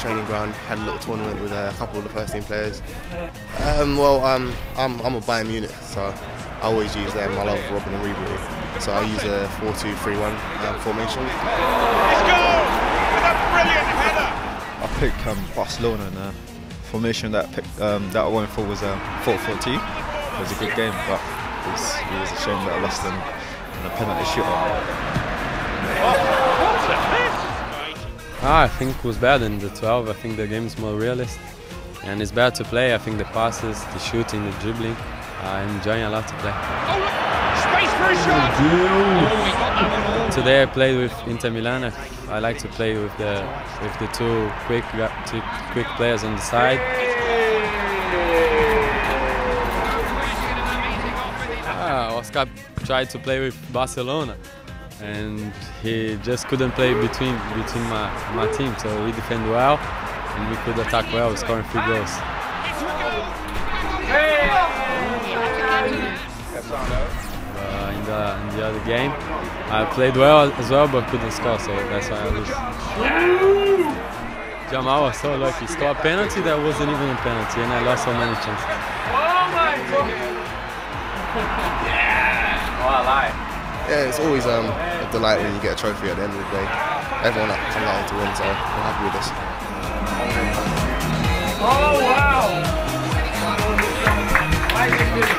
training ground, had a little tournament with a couple of the first team players. I'm a Bayern Munich, so I always use them. I love Robben and Ribery, so I use a 4-2-3-1 formation. Let's go with a brilliant header. I picked Barcelona, and the formation that I picked that I went for was 4-4-2. It was a good game, but it was a shame that I lost them in a penalty shootout. I think it was bad in the 12. I think the game is more realist and it's better to play. I think the passes, the shooting, the dribbling, I'm enjoying a lot to play. Space for a shot! Today I played with Inter Milan. I like to play with the two quick players on the side. Oscar tried to play with Barcelona, and he just couldn't play between my team, so we defend well and we could attack well, scoring 3 goals. In the other game, I played well as well, but couldn't score, so that's why I lose. Jamal was so lucky, scored a penalty that wasn't even a penalty, and I lost so many chances. Oh my God! Yeah! What a lie! Yeah, it's always a delight when you get a trophy at the end of the day. Everyone comes out to win, so we're happy with this. Oh wow!